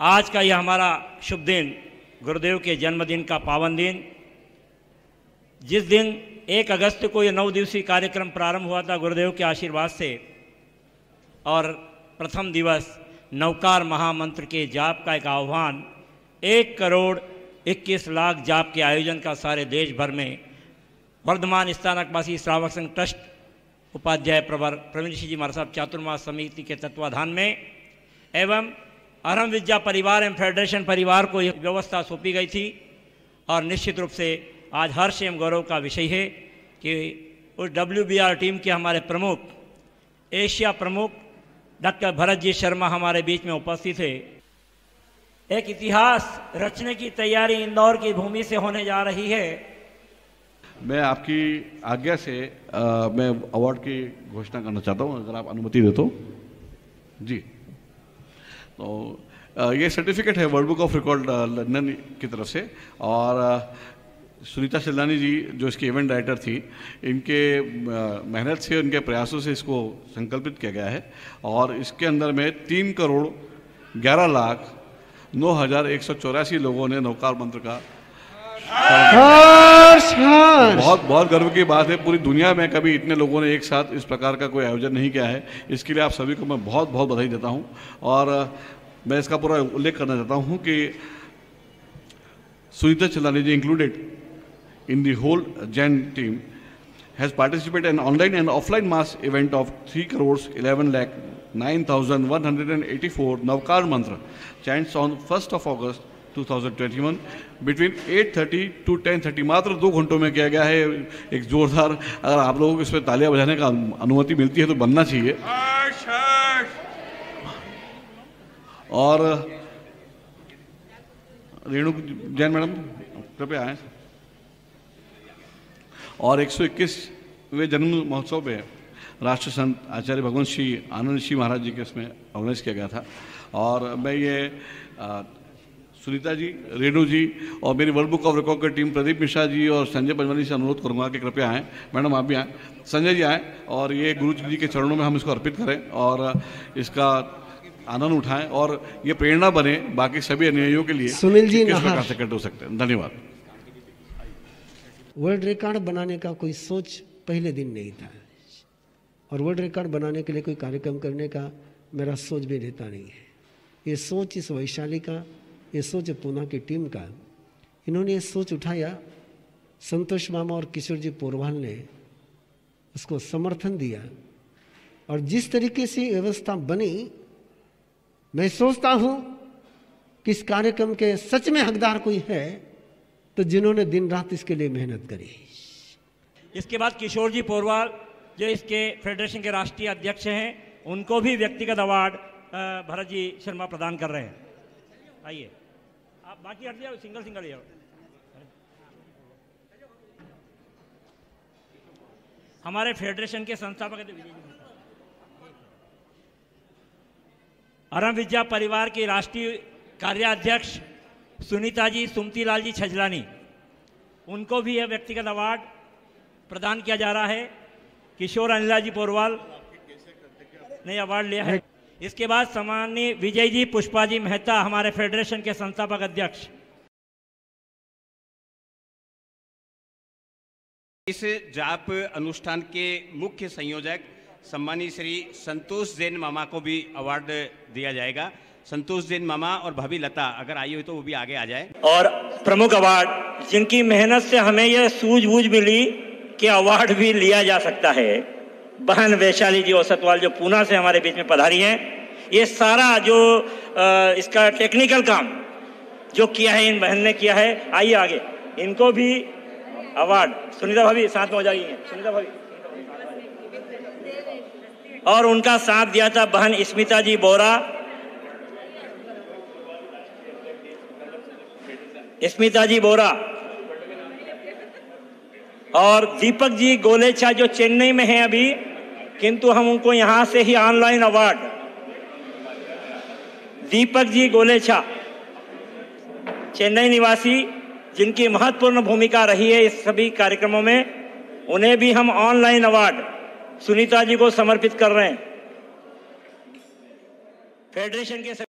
आज का यह हमारा शुभ दिन, गुरुदेव के जन्मदिन का पावन दिन, जिस दिन 1 अगस्त को यह 9 दिवसीय कार्यक्रम प्रारंभ हुआ था गुरुदेव के आशीर्वाद से, और प्रथम दिवस नवकार महामंत्र के जाप का एक आह्वान 1,21,00,000 जाप के आयोजन का सारे देश भर में वर्धमान स्थानकवासी श्रावक संघ ट्रस्ट उपाध्याय प्रवर प्रवीण सिंह जी महाराज साहब चातुर्मास समिति के तत्वाधान में एवं अरहम विज्जा परिवार एवं फेडरेशन परिवार को यह व्यवस्था सौंपी गई थी। और निश्चित रूप से आज हर्ष एवं गौरव का विषय है कि उस WBR टीम के हमारे प्रमुख एशिया प्रमुख डॉक्टर भरत जी शर्मा हमारे बीच में उपस्थित थे। एक इतिहास रचने की तैयारी इंदौर की भूमि से होने जा रही है। मैं आपकी आज्ञा से मैं अवार्ड की घोषणा करना चाहता हूँ, अगर आप अनुमति दे तो। जी, तो ये सर्टिफिकेट है world book of record London की तरफ से, और सुनीता सिल्लानी जी जो इसके इवेंट डायरेक्टर थी, इनके मेहनत से, उनके प्रयासों से इसको संकल्पित किया गया है। और इसके अंदर में 3,11,09,184 लोगों ने नवकार मंत्र का बहुत बहुत गर्व की बात है। पूरी दुनिया में कभी इतने लोगों ने एक साथ इस प्रकार का कोई आयोजन नहीं किया है। इसके लिए आप सभी को मैं बहुत बहुत बधाई देता हूं। और मैं इसका पूरा उल्लेख करना चाहता हूं कि Sunita Chillani ji included in the whole Jain team has participated in online and offline mass event of 3,11,09,184 Navkar Mantra chants on 1 August 2021 between 8:30 to 10:30 मात्र 2 घंटों में किया गया है। एक जोरदार, अगर आप लोगों को इसमें तालियां बजाने का अनुमति मिलती है तो बनना चाहिए। और रेणु जैन मैडम कृपया आए। और 121वें जन्म महोत्सव में राष्ट्र संत आचार्य भगवान श्री आनंद श्री महाराज जी के इसमें ऑर्गेनाइज किया गया था। और मैं ये सुनीता जी, रेणु जी और मेरी वर्ल्ड बुक ऑफ रिकॉर्ड की टीम प्रदीप मिश्रा जी और संजय बजवानी से अनुरोध करूंगा कि कृपया आएँ। मैडम आप भी आएँ, संजय जी आएँ, और ये गुरु जी के चरणों में हम इसको अर्पित करें और इसका आनंद उठाएं, और ये प्रेरणा बने बाकी सभी अनुयायियों के लिए। सुनील जी किस प्रकार से हो सकते हैं। धन्यवाद। वर्ल्ड रिकॉर्ड बनाने का कोई सोच पहले दिन नहीं था, और वर्ल्ड रिकॉर्ड बनाने के लिए कोई कार्यक्रम करने का मेरा सोच भी रहता नहीं है। ये सोच इस वैशाली का, ये सोच पूना की टीम का, इन्होंने ये सोच उठाया। संतोष मामा और किशोर जी पोरवाल ने उसको समर्थन दिया, और जिस तरीके से व्यवस्था बनी, मैं सोचता हूँ कि इस कार्यक्रम के सच में हकदार कोई है तो जिन्होंने दिन रात इसके लिए मेहनत करी। इसके बाद किशोर जी पोरवाल जो इसके फेडरेशन के राष्ट्रीय अध्यक्ष हैं, उनको भी व्यक्तिगत अवार्ड भरत जी शर्मा प्रदान कर रहे हैं। आइए आप बाकी हट जाओ, सिंगल सिंगल जाओ। हमारे फेडरेशन के संस्थापक अरहम विज्जा परिवार के राष्ट्रीय कार्याध्यक्ष सुनीता जी सुमतीलाल जी छजलानी, उनको भी यह व्यक्तिगत अवार्ड प्रदान किया जा रहा है। किशोर अनिला जी पोरवाल ने अवार्ड लिया है। इसके बाद सम्माननीय विजय जी पुष्पा जी मेहता हमारे फेडरेशन के संस्थापक अध्यक्ष। इस जाप अनुष्ठान के मुख्य संयोजक सम्मानीय श्री संतोष जैन मामा को भी अवार्ड दिया जाएगा। संतोष जैन मामा और भाभी लता अगर आई हो तो वो भी आगे आ जाए। और प्रमुख अवार्ड जिनकी मेहनत से हमें यह सूझबूझ मिली कि अवार्ड भी लिया जा सकता है, बहन वैशाली जी औसतवाल जो पूना से हमारे बीच में पधारी हैं। ये सारा जो इसका टेक्निकल काम जो किया है इन बहन ने किया है। आइए आगे, इनको भी अवार्ड। सुनीता भाभी साथ में हो जाइए। सुनीता भाभी, और उनका साथ दिया था बहन स्मिता जी बोरा। स्मिता जी बोरा और दीपक जी गोलेचा जो चेन्नई में हैं अभी, किंतु हम उनको यहां से ही ऑनलाइन अवार्ड। दीपक जी गोलेचा चेन्नई निवासी, जिनकी महत्वपूर्ण भूमिका रही है इस सभी कार्यक्रमों में, उन्हें भी हम ऑनलाइन अवार्ड सुनीता जी को समर्पित कर रहे हैं। फेडरेशन के